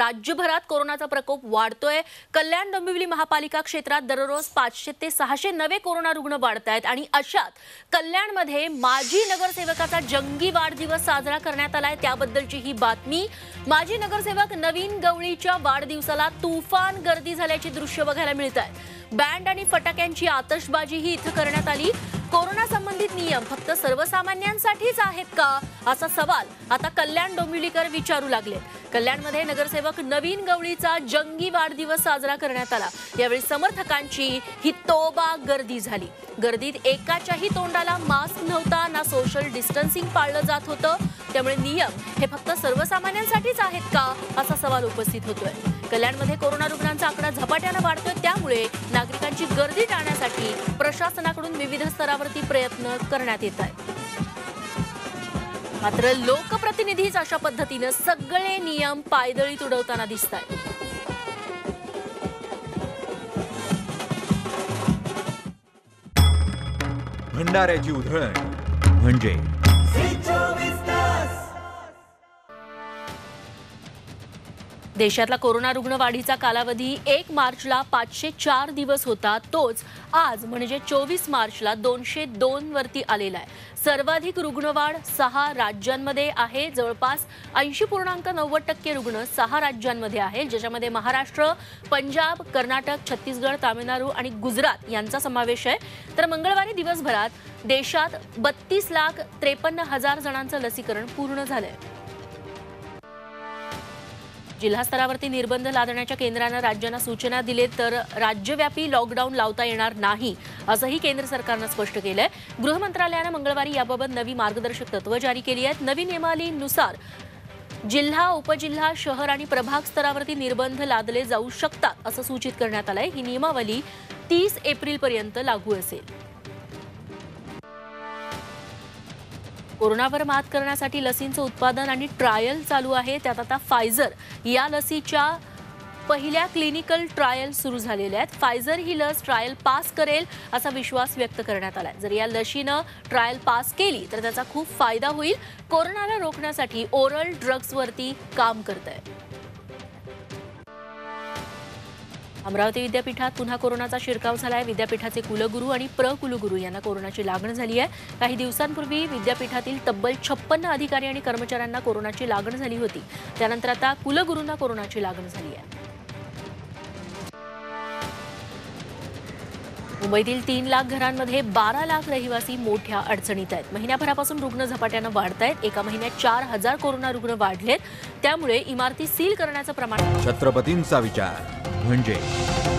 राज्यभरात कोरोनाचा प्रकोप वाढतोय। कल्याण डोंबिवली महापालिका क्षेत्रात दररोज 500 ते 600 नवे कोरोना रुग्ण वाढतायत आणि अशात कल्याणमध्ये माजी नगरसेवकाचा जंगी वाढदिवस साजरा करण्यात आलाय। त्याबद्दलची ही बातमी। माजी नगरसेवक नवीन गवळीच्या वाढदिवसाला तुफान गर्दी झाल्याचे दृश्य बघायला मिळतात। बँड आणि फटाक्यांची आतषबाजी ही इथे करण्यात आली। कोरोना संबंधित नियम फक्त सर्वसामान्यांसाठीच आहेत का असा सवाल आता कल्याण डोंबिवलीकर विचारू लागले। कल्याणमध्ये नगरसेवक नवीन गवळीचा जंगी वाढदिवस साजरा करण्यात आला। यावेळी समर्थकांची ही तोबा गर्दी झाली। गर्दीत एकाच्याही तोंडाला मास्क नव्हता, ना सोशल डिस्टन्सिंग पाळलं जात होतं। त्यामुळे नियम हे फक्त सर्वसामान्यांसाठीच आहेत का असा सवाल उपस्थित होतोय। कल्याणमध्ये कोरोना रुग्णांचा आकडा झपाट्याने वाढतोय, त्यामुळे नागरिकांची गर्दी टाळण्यासाठी प्रशासनाकडून विविध स्तरावरती प्रयत्न करण्यात येत आहेत। मात्र लोकप्रतिनिधीच अशा पद्धतीने सगळे नियम पायदळी तुडवताना दिसतात। भंडाऱ्याची उधळण म्हणजे देशातला कोरोना रुग्णवाढीचा कालावधी 1 मार्चला 504 दिवस होता, तोच आज म्हणजे 24 मार्चला 202 वरती आलेला आहे। सर्वाधिक रुग्णवाढ 6 राज्यांमध्ये आहे। जवळपास 80.90% रुग्ण 6 राज्यांमध्ये आहे, ज्याच्यामध्ये महाराष्ट्र, पंजाब, कर्नाटक, छत्तीसगड, तामिळनाडू आणि गुजरात यांचा समावेश आहे। तर मंगळवारी दिवसभरात देशात 32,53,000 जणांचं लसीकरण पूर्ण झालं आहे। जिल्हा स्तरावरती निर्बंध लादण्याच्या केंद्राने राज्यांना सूचना दिले, तर राज्यव्यापी लॉकडाऊन लावता येणार नाही असंही केंद्र सरकारने स्पष्ट केलंय। गृह मंत्रालयाने मंगळवारी याबाबत नवी मार्गदर्शक तत्त्वे जारी केली आहेत। नवीन नियमावलीनुसार जिल्हा, उपजिल्हा, शहर आणि प्रभाग स्तरावरती निर्बंध लादले जाऊ शकतात असं सूचित करण्यात आलंय। ही नियमावली 30 एप्रिल पर्यंत लागू असेल। कोरोनावर मात करण्यासाठी लसींचं उत्पादन आणि ट्रायल चालू आहे। त्यात आता फायझर या लसीच्या पहिल्या क्लिनिकल ट्रायल सुरू झालेले आहेत। फायझर ही लस ट्रायल पास करेल असा विश्वास व्यक्त करण्यात आला आहे। जर या लसीनं ट्रायल पास केली तर त्याचा खूप फायदा होईल। कोरोनाला रोखण्यासाठी ओरल ड्रग्सवरती काम करतंय। अमरावती विद्यापीठात पुन्हा कोरोनाचा शिरकाव झाला आहे। विद्यापीठाचे कुलगुरू आणि प्रकुलगुरू यांना कोरोनाची लागण झाली आहे। काही दिवसांपूर्वी विद्यापीठातील तब्बल 56 अधिकारी आणि कर्मचाऱ्यांना कोरोनाची लागण झाली होती। त्यानंतर आता कुलगुरूंना कोरोनाची लागण झाली आहे। मुंबईतील 3 लाख घरांमध्ये 12 लाख रहिवासी मोठ्या अडचणीत आहेत। महिन्याभरापासून रुग्ण झपाट्याने वाढत आहेत। एका महिन्यात 4000 कोरोना रुग्ण वाढलेत। त्यामुळे इमारती सील करण्याचं प्रमाण। छत्रपतींचा विचार म्हणजे